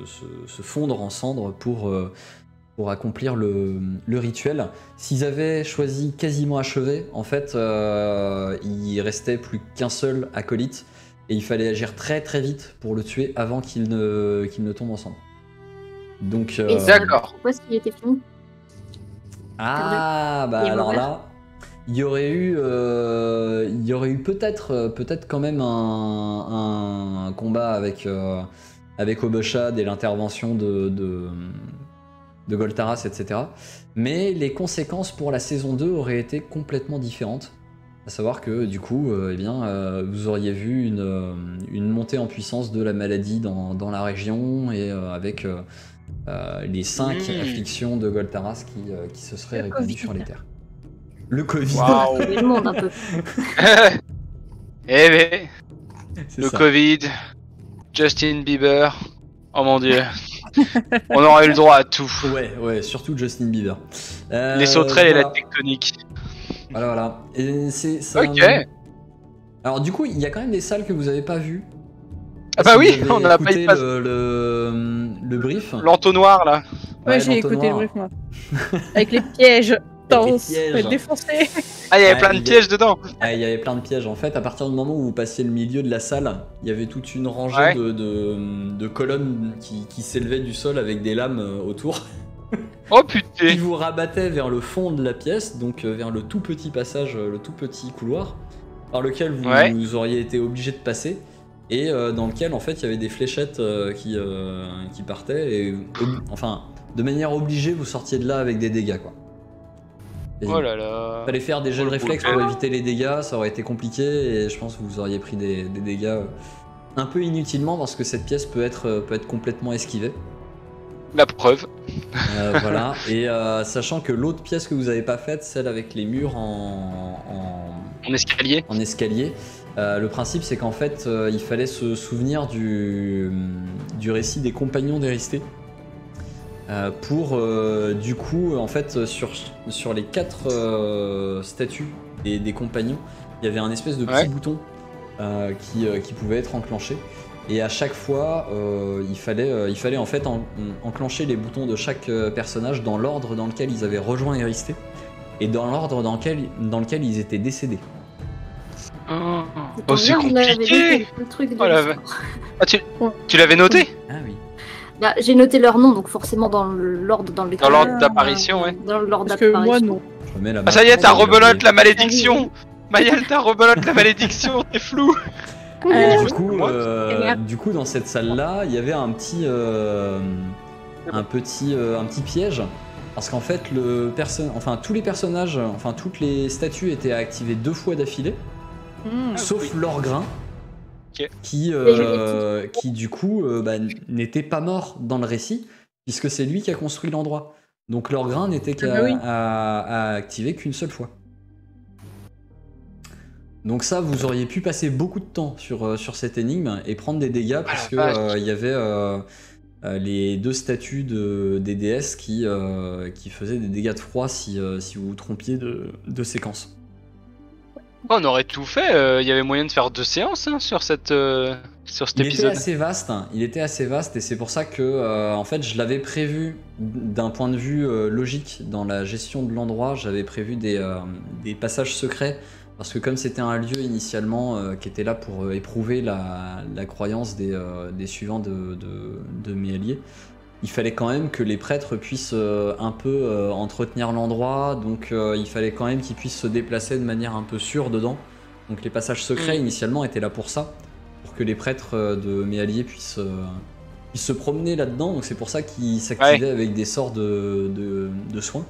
fondre en cendres pour accomplir le rituel. S'ils avaient choisi quasiment achevé, en fait, il restait plus qu'un seul acolyte et il fallait agir très très vite pour le tuer avant qu'il ne tombe en cendres. Donc. D'accord. Pourquoi est-ce qu'il était fini ? Ah bah alors là. Il y aurait eu peut-être quand même un combat avec Oboshad et l'intervention de Goltaras, etc. Mais les conséquences pour la saison 2 auraient été complètement différentes. À savoir que du coup, vous auriez vu une montée en puissance de la maladie dans la région et avec les 5 afflictions de Goltaras qui se seraient répandues sur les terres. Le Covid. Wow. Le monde un peu. Eh ben. Le ça. Covid. Justin Bieber. Oh mon dieu. On aurait eu le droit à tout. Ouais, ouais, surtout Justin Bieber. Les sauterelles voilà. Et la tectonique. Voilà, voilà. Et ça, ok. Alors du coup, il y a quand même des salles que vous avez pas vues. Ah bah oui, on n'a pas eu le brief. L'entonnoir là. Ouais, ouais j'ai écouté le brief moi. Avec les pièges. Avec les pièges. Défoncé. Ah, il y avait plein de pièges dedans. Ah, il y avait plein de pièges. En fait, à partir du moment où vous passiez le milieu de la salle, il y avait toute une rangée ouais. de colonnes qui s'élevaient du sol avec des lames autour. Oh putain. Qui vous rabattaient vers le fond de la pièce, donc vers le tout petit passage, le tout petit couloir, par lequel vous, ouais. vous auriez été obligé de passer. Et dans lequel en fait il y avait des fléchettes qui partaient et enfin de manière obligée vous sortiez de là avec des dégâts quoi. Et oh là là. Fallait faire des jeux de réflexe pour éviter les dégâts, ça aurait été compliqué et je pense que vous auriez pris des dégâts un peu inutilement parce que cette pièce peut être complètement esquivée. La preuve. Voilà et sachant que l'autre pièce que vous avez pas faite, celle avec les murs en escalier. En escalier. Le principe, c'est qu'en fait, il fallait se souvenir du récit des compagnons d'Eristée pour, du coup, en fait, sur les 4 statues des compagnons, il y avait un espèce de petit ouais. bouton qui pouvait être enclenché. Et à chaque fois, il fallait en fait enclencher les boutons de chaque personnage dans l'ordre dans lequel ils avaient rejoint Eristée et dans l'ordre dans lequel ils étaient décédés. Oh c'est compliqué le truc de ah, tu l'avais noté? Ah oui. Bah, j'ai noté leur nom donc forcément dans l'ordre d'apparition ouais. Dans l'ordre d'apparition. Ah ça y est t'as rebelote la malédiction. Mayal t'as rebelote la malédiction, t'es flou. Du coup dans cette salle là il y avait un petit piège. Parce qu'en fait toutes les statues étaient activées 2 fois d'affilée. Sauf l'orgrain, okay. qui du coup n'était pas mort dans le récit, puisque c'est lui qui a construit l'endroit. Donc l'orgrain n'était qu'à activer qu'une seule fois. Donc ça, vous auriez pu passer beaucoup de temps sur cette énigme et prendre des dégâts, parce que y avait les 2 statues des déesses qui faisaient des dégâts de froid si vous vous trompiez de séquence. On aurait tout fait, il y avait moyen de faire 2 séances hein, sur cet épisode. Il était assez vaste et c'est pour ça que en fait, je l'avais prévu d'un point de vue logique dans la gestion de l'endroit, j'avais prévu des passages secrets parce que comme c'était un lieu initialement qui était là pour éprouver la croyance des suivants de mes alliés, il fallait quand même que les prêtres puissent un peu entretenir l'endroit, donc il fallait quand même qu'ils puissent se déplacer de manière un peu sûre dedans. Donc les passages secrets initialement étaient là pour ça, pour que les prêtres de mes alliés puissent se promener là-dedans, donc c'est pour ça qu'ils s'activaient ouais. avec des sorts de soins.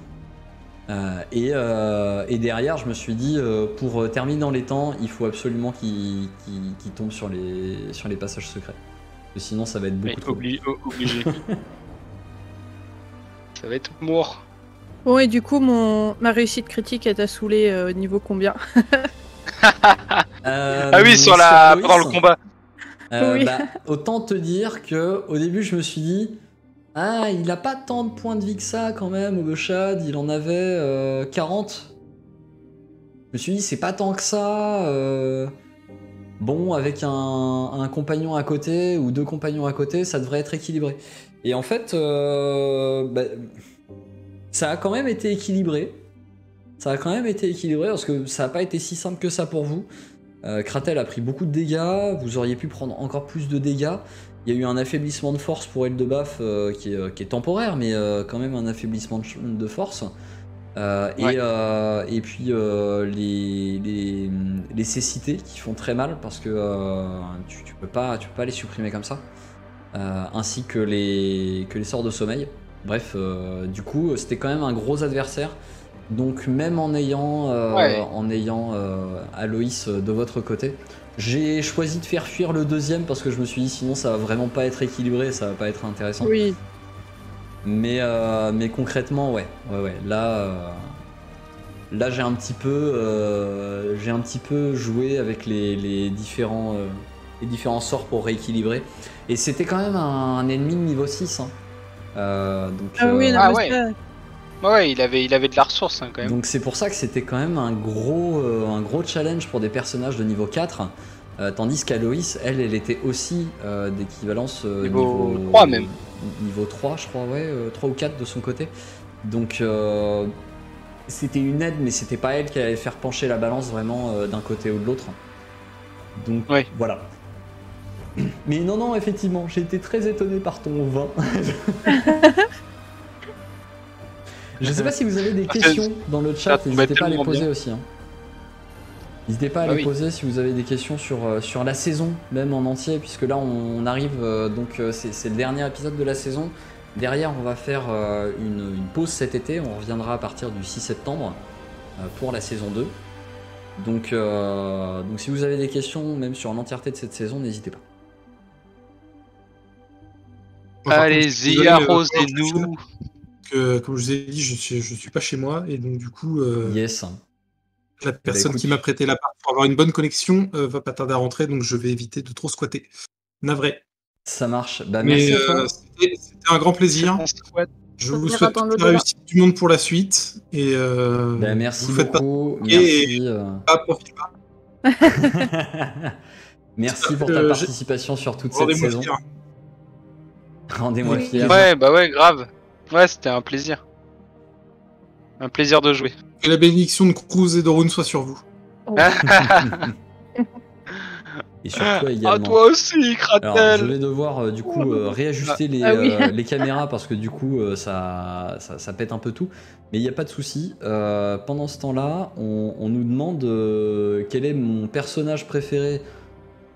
Et derrière je me suis dit, pour terminer dans les temps, il faut absolument qu'ils tombent sur les passages secrets. Sinon ça va être beaucoup trop. Obligé. Ça va être mort. Bon et du coup ma réussite critique elle t'a saoulé niveau combien? Ah oui sur la pendant le combat. Oui. Bah, autant te dire que au début je me suis dit ah il a pas tant de points de vie que ça quand même Oboshad, il en avait 40. Je me suis dit c'est pas tant que ça. Bon, avec un compagnon à côté ou 2 compagnons à côté, ça devrait être équilibré. Et en fait, ça a quand même été équilibré. Ça a quand même été équilibré parce que ça n'a pas été si simple que ça pour vous. Kratel a pris beaucoup de dégâts, vous auriez pu prendre encore plus de dégâts. Il y a eu un affaiblissement de force pour Eldebaf qui est temporaire, mais quand même un affaiblissement de force. Ouais. Et puis les cécités qui font très mal parce que tu peux pas les supprimer comme ça, ainsi que les sorts de sommeil. Bref, du coup c'était quand même un gros adversaire, donc même en ayant Aloïs de votre côté, j'ai choisi de faire fuir le 2e parce que je me suis dit sinon ça va vraiment pas être équilibré, ça va pas être intéressant. Oui. Mais concrètement, ouais. Là, Là, j'ai un petit peu joué avec les différents sorts pour rééquilibrer. Et c'était quand même un ennemi de niveau 6. Hein. Donc, oui, non, ah ouais. Ouais, il avait de la ressource hein, quand même. Donc c'est pour ça que c'était quand même un gros challenge pour des personnages de niveau 4. Tandis qu'Aloïs, elle était aussi d'équivalence niveau 3 même. Niveau 3 je crois, ouais, 3 ou 4 de son côté. Donc c'était une aide, mais c'était pas elle qui allait faire pencher la balance vraiment d'un côté ou de l'autre. Donc ouais. Voilà. Mais non, non, effectivement, j'ai été très étonné par ton vin. Je sais pas si vous avez des questions dans le chat, n'hésitez pas à les poser bien. Aussi. Hein. N'hésitez pas à les poser si vous avez des questions sur la saison, même en entier, puisque là on arrive, donc c'est le dernier épisode de la saison. Derrière, on va faire une pause cet été, on reviendra à partir du 6 septembre pour la saison 2. Donc si vous avez des questions, même sur l'entièreté de cette saison, n'hésitez pas. Allez-y, arrosez-nous. Comme je vous ai dit, je suis pas chez moi et donc du coup la personne qui m'a prêté la part pour avoir une bonne connexion va pas tarder à rentrer, donc je vais éviter de trop squatter. Navré. Ça marche. Bah, mais c'était un grand plaisir. Je vous souhaite toute la réussite du monde pour la suite et bah, merci beaucoup. Merci. Profite pas. Merci pour ta participation sur toute cette saison. Rendez-moi fier. Ouais, bah ouais, grave. Ouais, c'était un plaisir. Un plaisir de jouer. Que la bénédiction de Cruz et Dorun soit sur vous. Oh. Et sur toi également. Ah, toi aussi, Kratel. Alors, je vais devoir du coup réajuster les caméras parce que du coup ça pète un peu tout. Mais il n'y a pas de souci. Pendant ce temps-là, on nous demande quel est mon personnage préféré.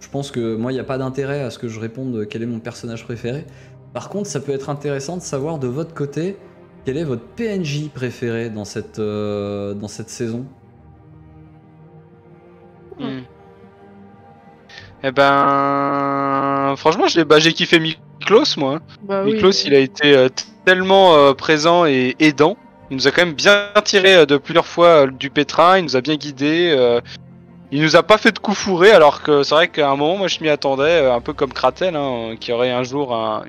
Je pense que moi, il n'y a pas d'intérêt à ce que je réponde quel est mon personnage préféré. Par contre, ça peut être intéressant de savoir de votre côté quel est votre PNJ préféré dans cette saison. Eh ben, franchement, j'ai kiffé Miklos, moi. Bah, Miklos, oui. Il a été tellement présent et aidant. Il nous a quand même bien tiré de plusieurs fois du pétrin. Il nous a bien guidé. Il nous a pas fait de coup fourré, alors que c'est vrai qu'à un moment, moi je m'y attendais, un peu comme Kratel, hein, qui aurait un jour un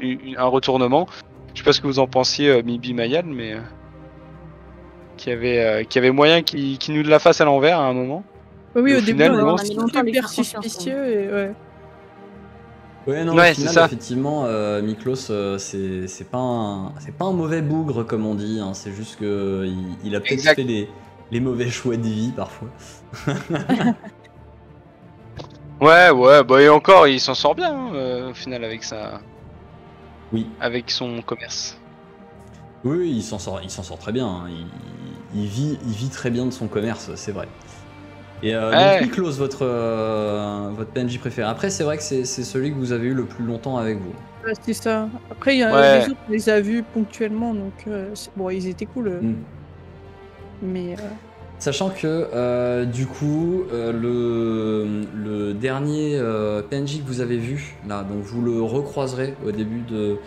retournement. Je sais pas ce que vous en pensiez, Mibi Mayal, mais qu'il y avait moyen qu'il nous la fasse à l'envers à un moment. Oui, au début, on a mis longtemps les suspicieux. Et ouais. Ouais, non, ouais, au final, effectivement, Miklos, c'est pas un mauvais bougre comme on dit. Hein, c'est juste que il a peut-être fait les mauvais choix de vie parfois. ouais, bah et encore, il s'en sort bien hein, au final avec sa. Oui. Avec son commerce. Oui, il s'en sort très bien. Hein. Il vit très bien de son commerce, c'est vrai. Et donc, Miklos, votre PNJ préféré. Après, c'est vrai que c'est celui que vous avez eu le plus longtemps avec vous. Ouais, c'est ça. Après, il y a les autres, on les a vus ponctuellement, donc bon, ils étaient cool. Mais sachant que du coup le dernier PNJ que vous avez vu là, donc vous le recroiserez au début de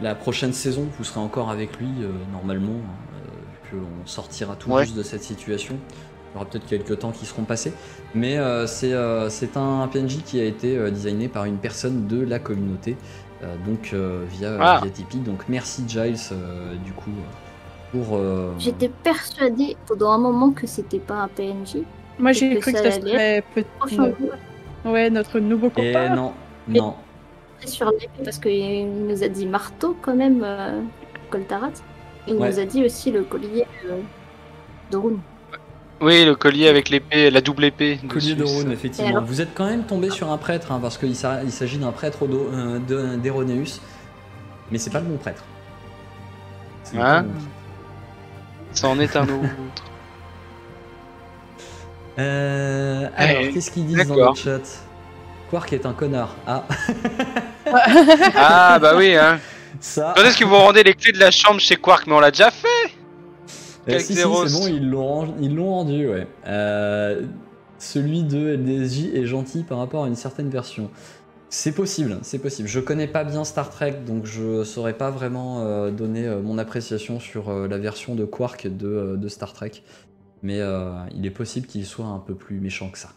la prochaine saison, vous serez encore avec lui normalement, vu qu'on sortira tout juste de cette situation. Il y aura peut-être quelques temps qui seront passés, mais c'est un PNJ qui a été designé par une personne de la communauté, donc via Tipeee. Donc merci Giles du coup. J'étais persuadée pendant un moment que c'était pas un PNJ. Moi j'ai cru que ça serait peut-être notre nouveau copain. Et non. Parce qu'il nous a dit marteau quand même, Goltaras. Il nous a dit aussi le collier de Rune. Oui, le collier avec l'épée, la double épée. Le collier de Rune, effectivement. Alors... Vous êtes quand même tombé sur un prêtre, hein, parce qu'il s'agit d'un prêtre d'Eroneus. Mais c'est pas le bon prêtre. Hein, ça en est un autre. Alors, qu'est-ce qu'ils disent dans le chat? Quark est un connard. Ah. Ah bah oui hein. Ça. Quand est-ce que vous rendez les clés de la chambre chez Quark? Mais on l'a déjà fait. Si c'est bon, ils l'ont rendu ouais. Celui de LDSJ est gentil par rapport à une certaine version. C'est possible, c'est possible. Je connais pas bien Star Trek, donc je saurais pas vraiment donner mon appréciation sur la version de Quark de Star Trek. mais il est possible qu'il soit un peu plus méchant que ça.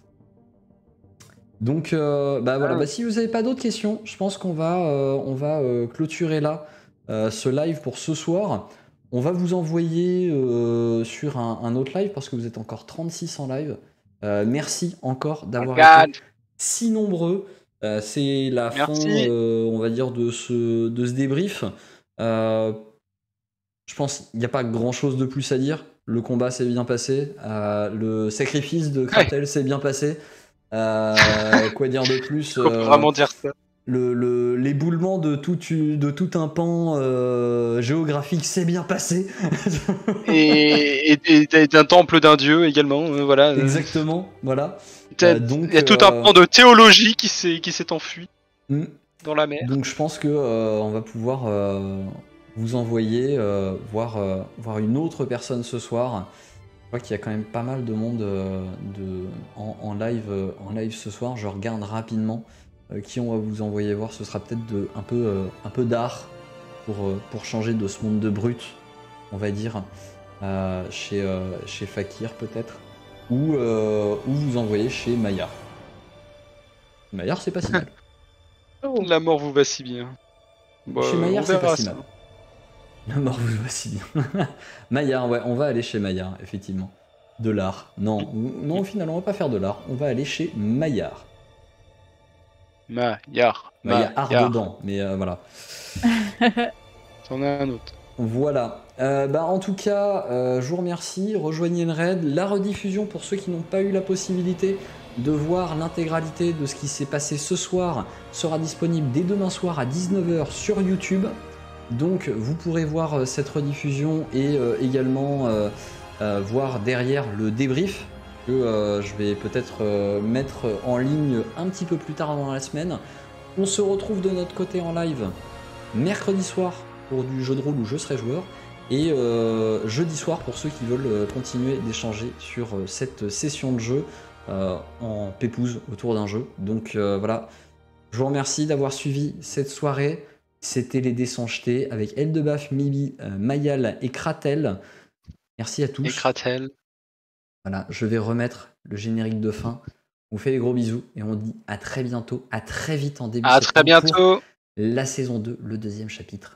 Donc voilà, si vous n'avez pas d'autres questions, je pense qu'on va, clôturer là ce live pour ce soir. On va vous envoyer sur un autre live parce que vous êtes encore 36 en live. Merci encore d'avoir été si nombreux. C'est la fin, on va dire, de ce débrief. Je pense qu'il n'y a pas grand chose de plus à dire. Le combat s'est bien passé. Le sacrifice de Kratel s'est bien passé. Quoi dire de plus? On peut vraiment dire ça. L'éboulement de tout un pan géographique s'est bien passé. et d'un temple d'un dieu également, voilà. Exactement, voilà. Il y a tout un pan de théologie qui s'est enfui dans la mer. Donc je pense que on va pouvoir vous envoyer voir une autre personne ce soir. Je vois qu'il y a quand même pas mal de monde en live ce soir. Je regarde rapidement. Qui on va vous envoyer voir, ce sera peut-être un peu d'art pour changer de ce monde de brut, on va dire, chez Fakir peut-être, ou vous envoyer chez Mayar. Mayar, c'est pas si mal. La mort vous va si bien. Bah, chez Mayar, c'est pas si mal. La mort vous va si bien. Mayar, ouais, on va aller chez Mayar, effectivement. De l'art. Non, au final, on va pas faire de l'art, on va aller chez Mayar. Il y a art dedans, mais voilà. J'en ai un autre. Voilà. En tout cas, je vous remercie. Rejoignez le raid. La rediffusion pour ceux qui n'ont pas eu la possibilité de voir l'intégralité de ce qui s'est passé ce soir sera disponible dès demain soir à 19 h sur YouTube. Donc, vous pourrez voir cette rediffusion et également voir derrière le débrief. Que, je vais peut-être mettre en ligne un petit peu plus tard dans la semaine. On se retrouve de notre côté en live mercredi soir pour du jeu de rôle où je serai joueur et jeudi soir pour ceux qui veulent continuer d'échanger sur cette session de jeu en pépouze autour d'un jeu. Donc voilà, je vous remercie d'avoir suivi cette soirée. C'était Les Dés sont Jetés avec Eldebaf, Mibi, Mayal et Kratel. Merci à tous. Et Kratel. Voilà, je vais remettre le générique de fin. On vous fait des gros bisous et on dit à très bientôt, à très vite en début septembre pour la saison 2, le deuxième chapitre.